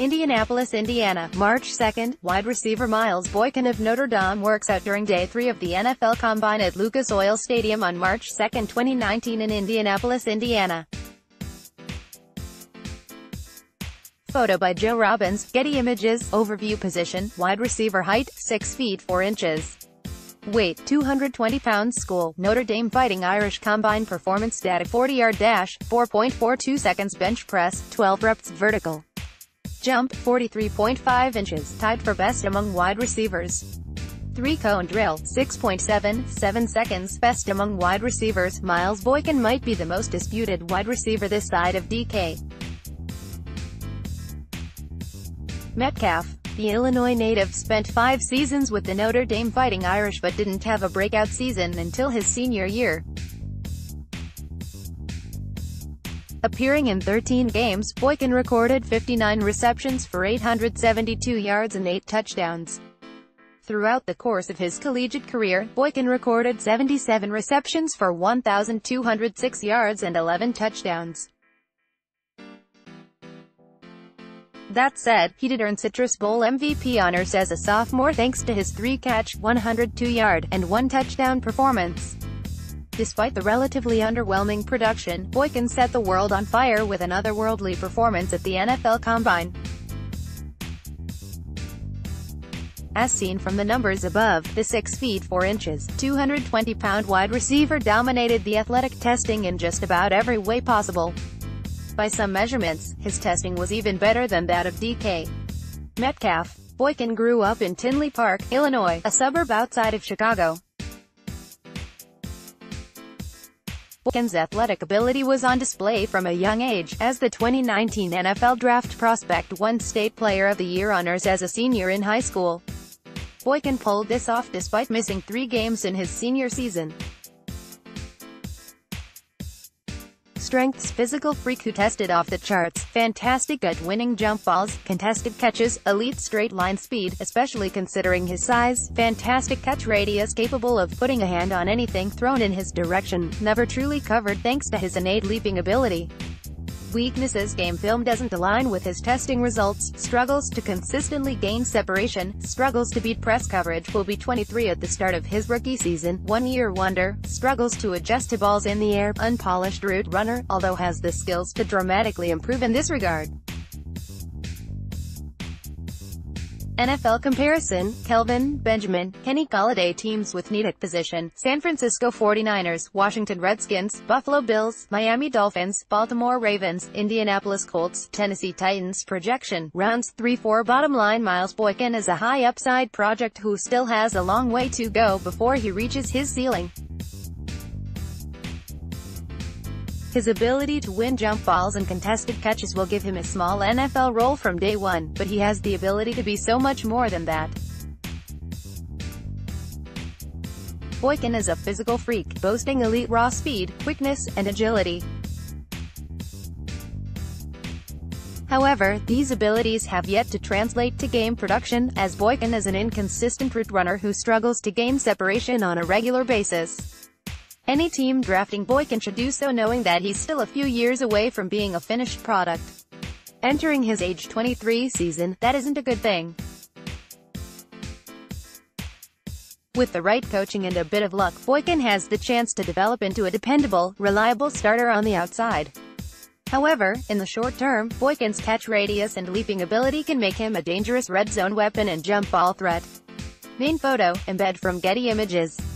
Indianapolis, Indiana, March 2. Wide receiver Miles Boykin of Notre Dame works out during Day 3 of the NFL Combine at Lucas Oil Stadium on March 2, 2019 in Indianapolis, Indiana. Photo by Joe Robbins, Getty Images. Overview position, wide receiver height, 6 feet 4 inches. Weight, 220 pounds. School, Notre Dame Fighting Irish. Combine performance data: 40-yard dash, 4.42 seconds. Bench press, 12 reps. Vertical jump, 43.5 inches, tied for best among wide receivers. 3-cone drill, 6.77 seconds, best among wide receivers. Miles Boykin might be the most disputed wide receiver this side of DK Metcalf. The Illinois native spent 5 seasons with the Notre Dame Fighting Irish but didn't have a breakout season until his senior year. Appearing in 13 games, Boykin recorded 59 receptions for 872 yards and 8 touchdowns. Throughout the course of his collegiate career, Boykin recorded 77 receptions for 1,206 yards and 11 touchdowns. That said, he did earn Citrus Bowl MVP honors as a sophomore thanks to his 3-catch, 102-yard, and 1-touchdown performance. Despite the relatively underwhelming production, Boykin set the world on fire with an otherworldly performance at the NFL Combine. As seen from the numbers above, the 6 feet 4 inches, 220-pound wide receiver dominated the athletic testing in just about every way possible. By some measurements, his testing was even better than that of DK Metcalf. Boykin grew up in Tinley Park, Illinois, a suburb outside of Chicago. Boykin's athletic ability was on display from a young age, as the 2019 NFL Draft prospect won State Player of the Year honors as a senior in high school. Boykin pulled this off despite missing 3 games in his senior season. Strengths: physical freak who tested off the charts, fantastic at winning jump balls, contested catches, elite straight line speed, especially considering his size, fantastic catch radius, capable of putting a hand on anything thrown in his direction, never truly covered thanks to his innate leaping ability. Weaknesses: game film doesn't align with his testing results, struggles to consistently gain separation, struggles to beat press coverage. Will be 23 at the start of his rookie season, one-year wonder, struggles to adjust to balls in the air, unpolished route runner, although has the skills to dramatically improve in this regard. NFL comparison, Kelvin Benjamin, Kenny Golladay. Teams with need at position: San Francisco 49ers, Washington Redskins, Buffalo Bills, Miami Dolphins, Baltimore Ravens, Indianapolis Colts, Tennessee Titans. Projection, rounds 3-4. Bottom line, Miles Boykin is a high upside project who still has a long way to go before he reaches his ceiling. His ability to win jump balls and contested catches will give him a small NFL role from day one, but he has the ability to be so much more than that. Boykin is a physical freak, boasting elite raw speed, quickness, and agility. However, these abilities have yet to translate to game production, as Boykin is an inconsistent route runner who struggles to gain separation on a regular basis. Any team drafting Boykin should do so knowing that he's still a few years away from being a finished product. Entering his age 23 season, that isn't a good thing. With the right coaching and a bit of luck, Boykin has the chance to develop into a dependable, reliable starter on the outside. However, in the short term, Boykin's catch radius and leaping ability can make him a dangerous red zone weapon and jump ball threat. Main photo, embed from Getty Images.